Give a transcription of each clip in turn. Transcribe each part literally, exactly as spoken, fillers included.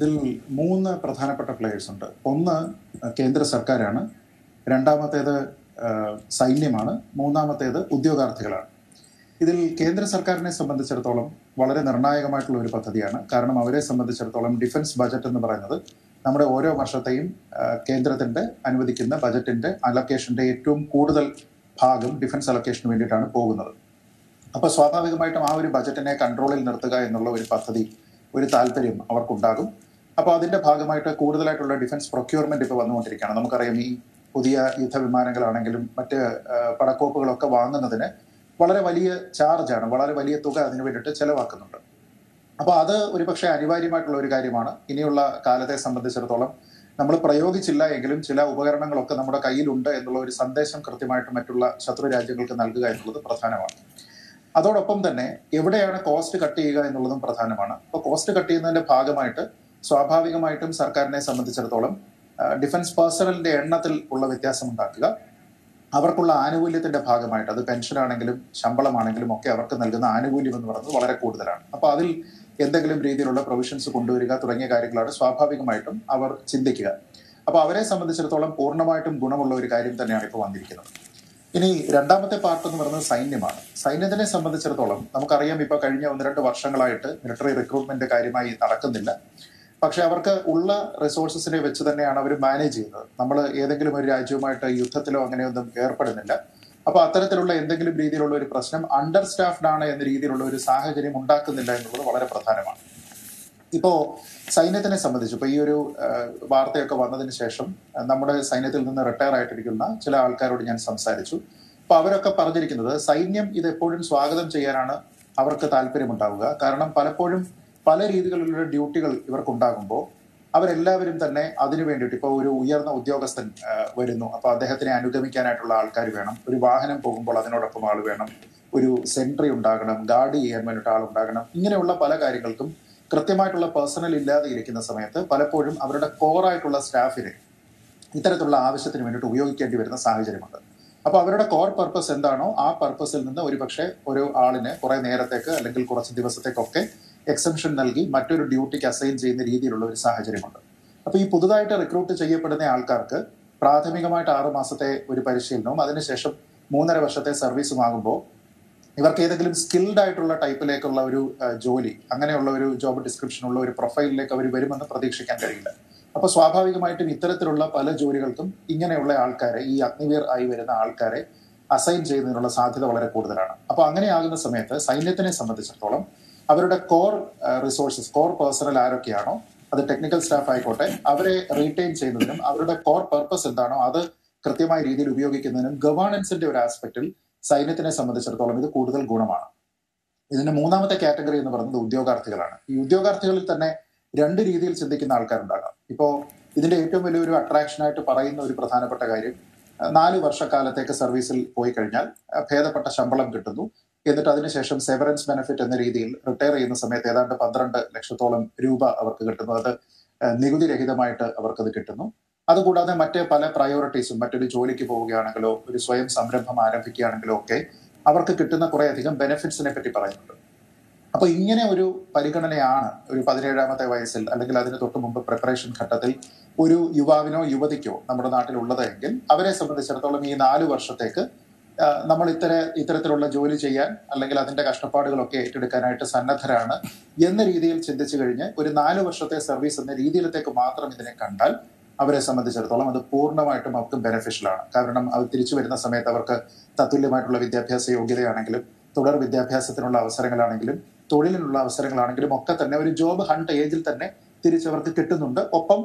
ഇതിൽ മൂന്ന് പ്രധാനപ്പെട്ട പ്ലെയേഴ്സ് ഉണ്ട്. ഒന്ന് കേന്ദ്ര സർക്കാരാണ്, രണ്ടാമത്തേത് സൈന്യമാണ്, മൂന്നാമത്തേത് ഉദ്യോഗാർത്ഥികളാണ്. ഇതിൽ കേന്ദ്ര സർക്കാരിനെ സംബന്ധിച്ചിടത്തോളം വളരെ നിർണായകമായിട്ടുള്ള ഒരു പദ്ധതിയാണ്. കാരണം അവരെ സംബന്ധിച്ചിടത്തോളം ഡിഫൻസ് ബജറ്റ് എന്ന് പറയുന്നത് നമ്മുടെ ഓരോ വർഷത്തെയും കേന്ദ്രത്തിൻ്റെ അനുവദിക്കുന്ന ബജറ്റിൻ്റെ അലൊക്കേഷൻ്റെ ഏറ്റവും കൂടുതൽ ഭാഗം ഡിഫൻസ് അലൊക്കേഷന് വേണ്ടിയിട്ടാണ് പോകുന്നത്. അപ്പോൾ സ്വാഭാവികമായിട്ടും ആ ഒരു ബജറ്റിനെ കൺട്രോളിൽ നിർത്തുക എന്നുള്ള ഒരു പദ്ധതി, ഒരു താല്പര്യം അവർക്കുണ്ടാകും. അപ്പോൾ അതിൻ്റെ ഭാഗമായിട്ട് കൂടുതലായിട്ടുള്ള ഡിഫൻസ് പ്രൊക്യൂർമെൻറ്റ് ഇപ്പോൾ വന്നുകൊണ്ടിരിക്കുകയാണ്. നമുക്കറിയാം, ഈ പുതിയ യുദ്ധവിമാനങ്ങളാണെങ്കിലും മറ്റ് പടക്കോപ്പുകളൊക്കെ വാങ്ങുന്നതിന് വളരെ വലിയ ചാർജാണ്, വളരെ വലിയ തുക അതിന് വേണ്ടിയിട്ട് ചിലവാക്കുന്നുണ്ട്. അപ്പോൾ അത് ഒരുപക്ഷെ അനിവാര്യമായിട്ടുള്ള ഒരു കാര്യമാണ്. ഇനിയുള്ള കാലത്തെ സംബന്ധിച്ചിടത്തോളം നമ്മൾ പ്രയോഗിച്ചില്ല എങ്കിലും ചില ഉപകരണങ്ങളൊക്കെ നമ്മുടെ കയ്യിലുണ്ട് എന്നുള്ള ഒരു സന്ദേശം കൃത്യമായിട്ട് മറ്റുള്ള ശത്രു രാജ്യങ്ങൾക്ക് നൽകുക എന്നുള്ളത് പ്രധാനമാണ്. അതോടൊപ്പം തന്നെ എവിടെയാണ് കോസ്റ്റ് കട്ട് ചെയ്യുക എന്നുള്ളതും പ്രധാനമാണ്. അപ്പോൾ കോസ്റ്റ് കട്ട് ചെയ്യുന്നതിൻ്റെ ഭാഗമായിട്ട് സ്വാഭാവികമായിട്ടും സർക്കാരിനെ സംബന്ധിച്ചിടത്തോളം ഡിഫൻസ് പേഴ്സണലിൻ്റെ എണ്ണത്തിൽ ഉള്ള വ്യത്യാസം ഉണ്ടാക്കുക, അവർക്കുള്ള ആനുകൂല്യത്തിൻ്റെ ഭാഗമായിട്ട്, അത് പെൻഷനാണെങ്കിലും ശമ്പളമാണെങ്കിലും ഒക്കെ അവർക്ക് നൽകുന്ന ആനുകൂല്യം എന്ന് പറയുന്നത് വളരെ കൂടുതലാണ്. അപ്പോൾ അതിൽ എന്തെങ്കിലും രീതിയിലുള്ള പ്രൊവിഷൻസ് കൊണ്ടുവരിക തുടങ്ങിയ കാര്യങ്ങളാണ് സ്വാഭാവികമായിട്ടും അവർ ചിന്തിക്കുക. അപ്പോൾ അവരെ സംബന്ധിച്ചിടത്തോളം പൂർണ്ണമായിട്ടും ഗുണമുള്ള ഒരു കാര്യം തന്നെയാണ് ഇപ്പോൾ വന്നിരിക്കുന്നത്. ഇനി രണ്ടാമത്തെ പാർട്ട് എന്ന് പറയുന്നത് സൈന്യമാണ്. സൈന്യത്തിനെ സംബന്ധിച്ചിടത്തോളം നമുക്കറിയാം, ഇപ്പോൾ കഴിഞ്ഞ ഒന്ന് രണ്ട് വർഷങ്ങളായിട്ട് മിലിറ്ററി റിക്രൂട്ട്മെന്റ് കാര്യമായി നടക്കുന്നില്ല. പക്ഷെ അവർക്ക് ഉള്ള റിസോഴ്സസിനെ വെച്ച് തന്നെയാണ് അവർ മാനേജ് ചെയ്യുന്നത്. നമ്മൾ ഏതെങ്കിലും ഒരു രാജ്യവുമായിട്ട് യുദ്ധത്തിലോ അങ്ങനെയൊന്നും ഏർപ്പെടുന്നില്ല. അപ്പോൾ അത്തരത്തിലുള്ള എന്തെങ്കിലും രീതിയിലുള്ള ഒരു പ്രശ്നം അണ്ടർ സ്റ്റാഫ്ഡ് ആണ് എന്ന രീതിയിലുള്ള ഒരു സാഹചര്യം ഉണ്ടാക്കുന്നില്ല എന്നുള്ളത് വളരെ പ്രധാനമാണ്. ഇപ്പോൾ സൈന്യത്തിനെ സംബന്ധിച്ച് ഇപ്പോൾ ഈ ഒരു വാർത്തയൊക്കെ വന്നതിന് ശേഷം നമ്മുടെ സൈന്യത്തിൽ നിന്ന് റിട്ടയർ ആയിട്ടിരിക്കുന്ന ചില ആൾക്കാരോട് ഞാൻ സംസാരിച്ചു. അപ്പോൾ അവരൊക്കെ പറഞ്ഞിരിക്കുന്നത് സൈന്യം ഇത് എപ്പോഴും സ്വാഗതം ചെയ്യാനാണ് അവർക്ക് താല്പര്യമുണ്ടാവുക. കാരണം പലപ്പോഴും പല രീതികളിലുള്ള ഡ്യൂട്ടികൾ ഇവർക്കുണ്ടാകുമ്പോൾ അവരെല്ലാവരും തന്നെ അതിനു വേണ്ടിയിട്ട്, ഇപ്പോൾ ഒരു ഉയർന്ന ഉദ്യോഗസ്ഥൻ വരുന്നു, അപ്പോൾ അദ്ദേഹത്തിനെ അനുഗമിക്കാനായിട്ടുള്ള ആൾക്കാർ വേണം, ഒരു വാഹനം പോകുമ്പോൾ അതിനോടൊപ്പം ആൾ വേണം, ഒരു സെൻട്രി ഉണ്ടാകണം, ഗാർഡ് ചെയ്യാൻ വേണ്ടിയിട്ട് ആളുണ്ടാകണം, ഇങ്ങനെയുള്ള പല കാര്യങ്ങൾക്കും കൃത്യമായിട്ടുള്ള പേഴ്സണൽ ഇല്ലാതെ ഇരിക്കുന്ന സമയത്ത് പലപ്പോഴും അവരുടെ കോറായിട്ടുള്ള സ്റ്റാഫിനെ ഇത്തരത്തിലുള്ള ആവശ്യത്തിന് വേണ്ടിയിട്ട് ഉപയോഗിക്കേണ്ടി വരുന്ന സാഹചര്യമുണ്ട്. അപ്പോൾ അവരുടെ കോർ പർപ്പസ് എന്താണോ ആ പർപ്പസിൽ നിന്ന് ഒരുപക്ഷെ ഒരു ആളിനെ കുറേ നേരത്തേക്ക് അല്ലെങ്കിൽ കുറച്ച് ദിവസത്തേക്കൊക്കെ എക്സംഷൻ നൽകി മറ്റൊരു ഡ്യൂട്ടിക്ക് അസൈൻ ചെയ്യുന്ന രീതിയിലുള്ള ഒരു സാഹചര്യമുണ്ട്. അപ്പോൾ ഈ പുതുതായിട്ട് റിക്രൂട്ട് ചെയ്യപ്പെടുന്ന ആൾക്കാർക്ക് പ്രാഥമികമായിട്ട് ആറ് മാസത്തെ ഒരു പരിശീലനവും അതിനുശേഷം മൂന്നര വർഷത്തെ സർവീസുമാകുമ്പോൾ ഇവർക്ക് ഏതെങ്കിലും സ്കിൽഡ് ആയിട്ടുള്ള ടൈപ്പിലേക്കുള്ള ഒരു ജോലി, അങ്ങനെയുള്ള ഒരു ജോബ് ഡിസ്ക്രിപ്ഷനുള്ള ഒരു പ്രൊഫൈലിലേക്ക് അവർ വരുമെന്ന് പ്രതീക്ഷിക്കാൻ കഴിയില്ല. അപ്പോൾ സ്വാഭാവികമായിട്ടും ഇത്തരത്തിലുള്ള പല ജോലികൾക്കും ഇങ്ങനെയുള്ള ആൾക്കാരെ, ഈ അഗ്നിവീർ ആയി വരുന്ന ആൾക്കാരെ അസൈൻ ചെയ്യുന്നതിനുള്ള സാധ്യത വളരെ കൂടുതലാണ്. അപ്പോൾ അങ്ങനെയാകുന്ന സമയത്ത് സൈന്യത്തിനെ സംബന്ധിച്ചിടത്തോളം അവരുടെ കോർ റിസോഴ്സസ്, കോർ പേഴ്സണൽ ആരൊക്കെയാണോ, അത് ടെക്നിക്കൽ സ്റ്റാഫ് ആയിക്കോട്ടെ, അവരെ റീറ്റെയിൻ ചെയ്യുന്നതിനും അവരുടെ കോർ പർപ്പസ് എന്താണോ അത് കൃത്യമായ രീതിയിൽ ഉപയോഗിക്കുന്നതിനും ഗവേണൻസിന്റെ ഒരു ആസ്പെക്റ്റിൽ സൈന്യത്തിനെ സംബന്ധിച്ചിടത്തോളം ഇത് കൂടുതൽ ഗുണമാണ്. ഇതിന്റെ മൂന്നാമത്തെ കാറ്റഗറി എന്ന് പറയുന്നത് ഉദ്യോഗാർത്ഥികളാണ്. ഈ ഉദ്യോഗാർത്ഥികളിൽ തന്നെ രണ്ട് രീതിയിൽ ചിന്തിക്കുന്ന ആൾക്കാരുണ്ടാകാം. ഇപ്പോൾ ഇതിന്റെ ഏറ്റവും വലിയൊരു അട്രാക്ഷനായിട്ട് പറയുന്ന ഒരു പ്രധാനപ്പെട്ട കാര്യം, നാല് വർഷക്കാലത്തേക്ക് സർവീസിൽ പോയി കഴിഞ്ഞാൽ ഭേദപ്പെട്ട ശമ്പളം കിട്ടുന്നു, എന്നിട്ട് അതിനുശേഷം സെവറൻസ് ബെനിഫിറ്റ് എന്ന രീതിയിൽ റിട്ടയർ ചെയ്യുന്ന സമയത്ത് ഏതാണ്ട് പന്ത്രണ്ട് ലക്ഷത്തോളം രൂപ അവർക്ക് കിട്ടുന്നു. അത് നികുതി രഹിതമായിട്ട് അവർക്കത് കിട്ടുന്നു. അതുകൂടാതെ മറ്റ് പല പ്രയോറിറ്റീസും, മറ്റൊരു ജോലിക്ക് പോവുകയാണെങ്കിലോ ഒരു സ്വയം സംരംഭം ആരംഭിക്കുകയാണെങ്കിലോ ഒക്കെ അവർക്ക് കിട്ടുന്ന കുറേയധികം ബെനിഫിറ്റ്സിനെ പറ്റി പറയുന്നുണ്ട്. അപ്പോൾ ഇങ്ങനെ ഒരു പരിഗണനയാണ് ഒരു പതിനേഴാമത്തെ വയസ്സിൽ അല്ലെങ്കിൽ അതിന് തൊട്ട് മുമ്പ് പ്രിപ്പറേഷൻ ഘട്ടത്തിൽ ഒരു യുവാവിനോ യുവതിക്കോ നമ്മുടെ നാട്ടിലുള്ളതെങ്കിൽ അവരെ സംബന്ധിച്ചിടത്തോളം ഈ നാല് വർഷത്തേക്ക് നമ്മൾ ഇത്തര ഇത്തരത്തിലുള്ള ജോലി ചെയ്യാൻ അല്ലെങ്കിൽ അതിന്റെ കഷ്ടപ്പാടുകളൊക്കെ ഏറ്റെടുക്കാനായിട്ട് സന്നദ്ധരാണ് എന്ന രീതിയിൽ ചിന്തിച്ചു കഴിഞ്ഞ് ഒരു നാല് വർഷത്തെ സർവീസ് എന്ന രീതിയിലത്തേക്ക് മാത്രം ഇതിനെ കണ്ടാൽ അവരെ സംബന്ധിച്ചിടത്തോളം അത് പൂർണ്ണമായിട്ടും അവർക്ക് ബെനിഫിഷ്യലാണ്. കാരണം അവർ തിരിച്ചു വരുന്ന സമയത്ത് അവർക്ക് തത്തുല്യമായിട്ടുള്ള വിദ്യാഭ്യാസ യോഗ്യതയാണെങ്കിലും തുടർ വിദ്യാഭ്യാസത്തിനുള്ള അവസരങ്ങളാണെങ്കിലും തൊഴിലിനുള്ള അവസരങ്ങളാണെങ്കിലും ഒക്കെ തന്നെ ഒരു ജോബ് ഹണ്ട് ഏജിൽ തന്നെ തിരിച്ചവർക്ക് കിട്ടുന്നുണ്ട്. ഒപ്പം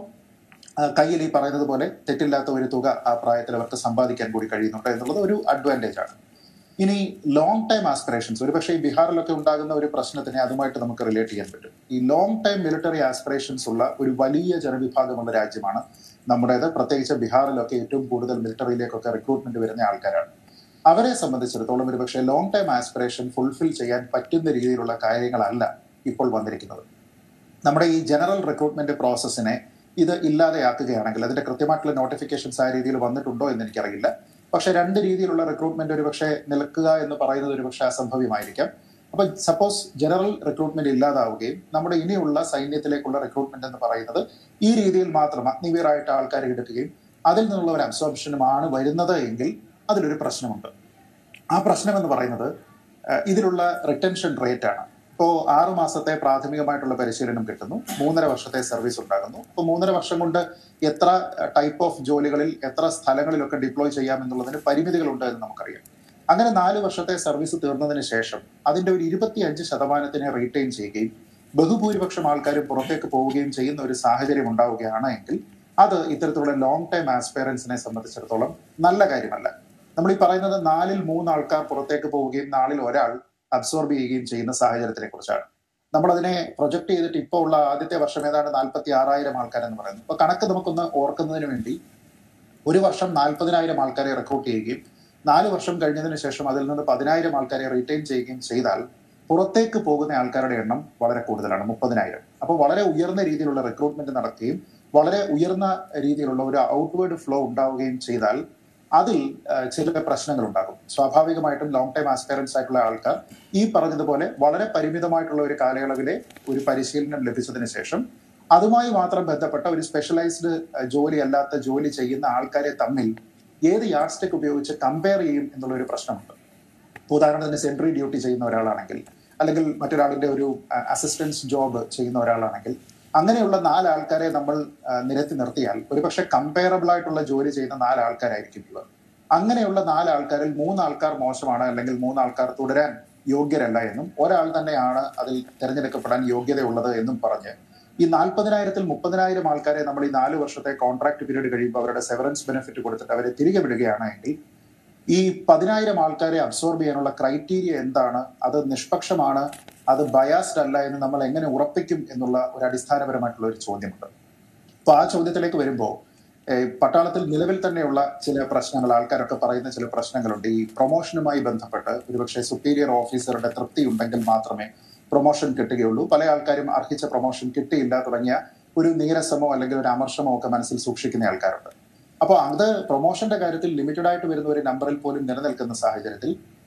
കയ്യിൽ ഈ പറയുന്നത് പോലെ തെറ്റില്ലാത്ത ഒരു തുക ആ പ്രായത്തിൽ അവർക്ക് സമ്പാദിക്കാൻ കൂടി കഴിയുന്നുണ്ട് എന്നുള്ളത് ഒരു അഡ്വാൻറ്റേജ് ആണ്. ഇനി ലോങ് ടൈം ആസ്പിറേഷൻസ്, ഒരുപക്ഷെ ഈ ബീഹാറിലൊക്കെ ഉണ്ടാകുന്ന ഒരു പ്രശ്നത്തിനെ അതുമായിട്ട് നമുക്ക് റിലേറ്റ് ചെയ്യാൻ പറ്റും. ഈ ലോങ് ടൈം മിലിറ്ററി ആസ്പിറേഷൻസ് ഉള്ള ഒരു വലിയ ജനവിഭാഗമുള്ള രാജ്യമാണ് നമ്മുടേത്. പ്രത്യേകിച്ച് ബീഹാറിലൊക്കെ ഏറ്റവും കൂടുതൽ മിലിറ്ററിയിലേക്കൊക്കെ റിക്രൂട്ട്മെന്റ് വരുന്ന ആൾക്കാരാണ്. അവരെ സംബന്ധിച്ചിടത്തോളം ഒരുപക്ഷെ ലോങ് ടൈം ആസ്പിറേഷൻ ഫുൾഫിൽ ചെയ്യാൻ പറ്റുന്ന രീതിയിലുള്ള കാര്യങ്ങളല്ല ഇപ്പോൾ വന്നിരിക്കുന്നത്. നമ്മുടെ ഈ ജനറൽ റിക്രൂട്ട്മെന്റ് പ്രോസസ്സിനെ ഇത് ഇല്ലാതെയാക്കുകയാണെങ്കിൽ, അതിന്റെ കൃത്യമായിട്ടുള്ള നോട്ടിഫിക്കേഷൻസ് ആ രീതിയിൽ വന്നിട്ടുണ്ടോ എന്ന് എനിക്കറിയില്ല. പക്ഷെ രണ്ട് രീതിയിലുള്ള റിക്രൂട്ട്മെന്റ് ഒരുപക്ഷെ നിൽക്കുക എന്ന് പറയുന്നത് ഒരുപക്ഷെ അസംഭവ്യമായിരിക്കാം. അപ്പോൾ സപ്പോസ് ജനറൽ റിക്രൂട്ട്മെന്റ് ഇല്ലാതാവുകയും നമ്മുടെ ഇനിയുള്ള സൈന്യത്തിലേക്കുള്ള റിക്രൂട്ട്മെന്റ് എന്ന് പറയുന്നത് ഈ രീതിയിൽ മാത്രം അഗ്നിവീറായിട്ട് ആൾക്കാരെ എടുക്കുകയും അതിൽ നിന്നുള്ള ഒരു അബ്സോർപ്ഷനുമാണ് വരുന്നത് എങ്കിൽ അതിലൊരു പ്രശ്നമുണ്ട്. ആ പ്രശ്നം എന്ന് പറയുന്നത് ഇതിലുള്ള റിട്ടൻഷൻ റേറ്റ് ആണ്. ഇപ്പോൾ ആറു മാസത്തെ പ്രാഥമികമായിട്ടുള്ള പരിശീലനം കിട്ടുന്നു, മൂന്നര വർഷത്തെ സർവീസ് ഉണ്ടാകുന്നു. അപ്പോൾ മൂന്നര വർഷം കൊണ്ട് എത്ര ടൈപ്പ് ഓഫ് ജോലികളിൽ എത്ര സ്ഥലങ്ങളിലൊക്കെ ഡിപ്ലോയ് ചെയ്യാമെന്നുള്ളതിന് പരിമിതികളുണ്ട് എന്ന് നമുക്കറിയാം. അങ്ങനെ നാല് വർഷത്തെ സർവീസ് തീർന്നതിന് ശേഷം അതിൻ്റെ ഒരു ഇരുപത്തി അഞ്ച് ശതമാനത്തിനെ റീറ്റെയിൻ ചെയ്യുകയും ബഹുഭൂരിപക്ഷം ആൾക്കാരും പുറത്തേക്ക് പോവുകയും ചെയ്യുന്ന ഒരു സാഹചര്യം ഉണ്ടാവുകയാണ് എങ്കിൽ അത് ഇത്തരത്തിലുള്ള ലോങ് ടൈം ആസ്പയറൻസിനെ സംബന്ധിച്ചിടത്തോളം നല്ല കാര്യമല്ല. നമ്മൾ ഈ പറയുന്നത് നാലിൽ മൂന്നാൾക്കാർ പുറത്തേക്ക് പോവുകയും നാലിൽ ഒരാൾ അബ്സോർബ് ചെയ്യുകയും ചെയ്യുന്ന സാഹചര്യത്തിനെ കുറിച്ചാണ്. നമ്മളതിനെ പ്രൊജക്ട് ചെയ്തിട്ട് ഇപ്പോൾ ഉള്ള ആദ്യത്തെ വർഷം ഏതാണ്ട് നാൽപ്പത്തി ആറായിരം ആൾക്കാരെന്ന് പറയുന്നത്. അപ്പോൾ കണക്ക് നമുക്കൊന്ന് ഓർക്കുന്നതിന് വേണ്ടി ഒരു വർഷം നാൽപ്പതിനായിരം ആൾക്കാരെ റിക്രൂട്ട് ചെയ്യുകയും നാല് വർഷം കഴിഞ്ഞതിന് ശേഷം അതിൽ നിന്ന് പതിനായിരം ആൾക്കാരെ റിട്ടൈൻ ചെയ്യുകയും ചെയ്താൽ പുറത്തേക്ക് പോകുന്ന ആൾക്കാരുടെ എണ്ണം വളരെ കൂടുതലാണ്, മുപ്പതിനായിരം. അപ്പോൾ വളരെ ഉയർന്ന രീതിയിലുള്ള റിക്രൂട്ട്മെന്റ് നടക്കുകയും വളരെ ഉയർന്ന രീതിയിലുള്ള ഒരു ഔട്ട്വേർഡ് ഫ്ലോ ഉണ്ടാവുകയും ചെയ്താൽ അതിൽ ചില പ്രശ്നങ്ങളുണ്ടാകും. സ്വാഭാവികമായിട്ടും ലോങ് ടൈം ആസ്പയറൻസ് ആയിട്ടുള്ള ആൾക്കാർ ഈ പറഞ്ഞതുപോലെ വളരെ പരിമിതമായിട്ടുള്ള ഒരു കാലയളവിലെ ഒരു പരിശീലനം ലഭിച്ചതിന് ശേഷം അതുമായി മാത്രം ബന്ധപ്പെട്ട ഒരു സ്പെഷ്യലൈസ്ഡ് ജോലി അല്ലാത്ത ജോലി ചെയ്യുന്ന ആൾക്കാരെ തമ്മിൽ ഏത് യാർഡ് സ്റ്റിക്ക് ഉപയോഗിച്ച് കമ്പയർ ചെയ്യും എന്നുള്ളൊരു പ്രശ്നമുണ്ട്. ഉദാഹരണത്തിന് സെൻട്രൽ ഡ്യൂട്ടി ചെയ്യുന്ന ഒരാളാണെങ്കിൽ അല്ലെങ്കിൽ മറ്റൊരാളിൻ്റെ ഒരു അസിസ്റ്റൻസ് ജോബ് ചെയ്യുന്ന ഒരാളാണെങ്കിൽ അങ്ങനെയുള്ള നാലാൾക്കാരെ നമ്മൾ നിരത്തി നിർത്തിയാൽ ഒരുപക്ഷെ കമ്പയറബിൾ ആയിട്ടുള്ള ജോലി ചെയ്യുന്ന നാലാൾക്കാരായിരിക്കും ഇവർ. അങ്ങനെയുള്ള നാലാൾക്കാരിൽ മൂന്നാൾക്കാർ മോശമാണ് അല്ലെങ്കിൽ മൂന്നാൾക്കാർ തുടരാൻ യോഗ്യരല്ല എന്നും ഒരാൾ തന്നെയാണ് അതിൽ തിരഞ്ഞെടുക്കപ്പെടാൻ യോഗ്യതയുള്ളത് എന്നും പറഞ്ഞ് ഈ നാൽപ്പതിനായിരത്തിൽ മുപ്പതിനായിരം ആൾക്കാരെ നമ്മൾ ഈ നാല് വർഷത്തെ കോൺട്രാക്ട് പീരീഡ് കഴിയുമ്പോൾ അവരുടെ സെവറൻസ് ബെനിഫിറ്റ് കൊടുത്തിട്ട് അവരെ തിരികെ വിടുകയാണെങ്കിൽ ഈ പതിനായിരം ആൾക്കാരെ അബ്സോർബ് ചെയ്യാനുള്ള ക്രൈറ്റീരിയ എന്താണ്, അത് നിഷ്പക്ഷമാണ്, അത് ബയാസ്ഡ് അല്ല എന്ന് നമ്മൾ എങ്ങനെ ഉറപ്പിക്കും എന്നുള്ള ഒരു അടിസ്ഥാനപരമായിട്ടുള്ള ഒരു ചോദ്യമുണ്ട്. അപ്പൊ ആ ചോദ്യത്തിലേക്ക് വരുമ്പോൾ പട്ടാളത്തിൽ നിലവിൽ തന്നെയുള്ള ചില പ്രശ്നങ്ങൾ, ആൾക്കാരൊക്കെ പറയുന്ന ചില പ്രശ്നങ്ങളുണ്ട്. ഈ പ്രൊമോഷനുമായി ബന്ധപ്പെട്ട് ഒരുപക്ഷെ സുപ്പീരിയർ ഓഫീസറുടെ തൃപ്തി ഉണ്ടെങ്കിൽ മാത്രമേ പ്രൊമോഷൻ കിട്ടുകയുള്ളൂ. പല ആൾക്കാരും അർഹിച്ച പ്രൊമോഷൻ കിട്ടിയില്ല തുടങ്ങിയ ഒരു നീരസമോ അല്ലെങ്കിൽ ഒരു അമർഷമോ ഒക്കെ മനസ്സിൽ സൂക്ഷിക്കുന്ന ആൾക്കാരുണ്ട്. അപ്പോൾ അത് പ്രൊമോഷന്റെ കാര്യത്തിൽ ലിമിറ്റഡ് ആയിട്ട് വരുന്ന ഒരു നമ്പറിൽ പോലും നിലനിൽക്കുന്ന സാഹചര്യത്തിൽ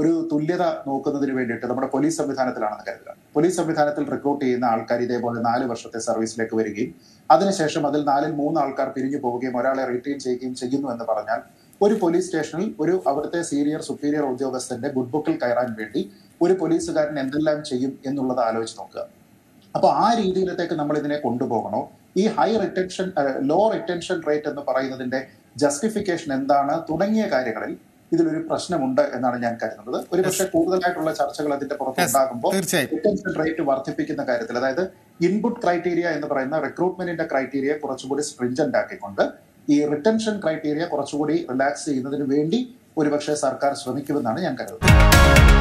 ഒരു തുല്യത നോക്കുന്നതിന് വേണ്ടിയിട്ട് നമ്മുടെ പോലീസ് സംവിധാനത്തിലാണെന്ന് കരുതുക. പോലീസ് സംവിധാനത്തിൽ റിക്രൂട്ട് ചെയ്യുന്ന ആൾക്കാർ ഇതേപോലെ നാല് വർഷത്തെ സർവീസിലേക്ക് വരികയും അതിനുശേഷം അതിൽ നാലിൽ മൂന്ന് ആൾക്കാർ പിരിഞ്ഞു പോവുകയും ഒരാളെ റീറ്റെയിൻ ചെയ്യുകയും ചെയ്യുന്നു എന്ന് പറഞ്ഞാൽ ഒരു പോലീസ് സ്റ്റേഷനിൽ ഒരു അവിടുത്തെ സീനിയർ സുപ്പീരിയർ ഉദ്യോഗസ്ഥന്റെ ഗുഡ് ബുക്കിൽ കയറാൻ വേണ്ടി ഒരു പോലീസുകാരൻ എന്തെല്ലാം ചെയ്യും എന്നുള്ളത് ആലോചിച്ച് നോക്കുക. അപ്പോൾ ആ രീതിയിലത്തേക്ക് നമ്മൾ ഇതിനെ കൊണ്ടുപോകണോ? ഈ high retention low retention rate എന്ന് പറയുന്നതിന്റെ ജസ്റ്റിഫിക്കേഷൻ എന്താണ് തുടങ്ങിയ കാര്യങ്ങളിൽ ഇതിലൊരു പ്രശ്നമുണ്ട് എന്നാണ് ഞാൻ കരുതുന്നത്. ഒരു പക്ഷേ കൂടുതലായിട്ടുള്ള ചർച്ചകൾ അതിന്റെ പുറത്തുണ്ടാകുമ്പോൾ റിട്ടൻഷൻ റേറ്റ് വർദ്ധിപ്പിക്കുന്ന കാര്യത്തിൽ, അതായത് ഇൻപുട്ട് ക്രൈറ്റീരിയ എന്ന് പറയുന്ന റിക്രൂട്ട്മെന്റിന്റെ ക്രൈറ്റീരിയ കുറച്ചുകൂടി സ്ട്രിഞ്ചന്റ് ആക്കിക്കൊണ്ട് ഈ റിട്ടൻഷൻ ക്രൈറ്റീരിയ കുറച്ചുകൂടി റിലാക്സ് ചെയ്യുന്നതിന് വേണ്ടി ഒരുപക്ഷെ സർക്കാർ ശ്രമിക്കുമെന്നാണ് ഞാൻ കരുതുന്നത്.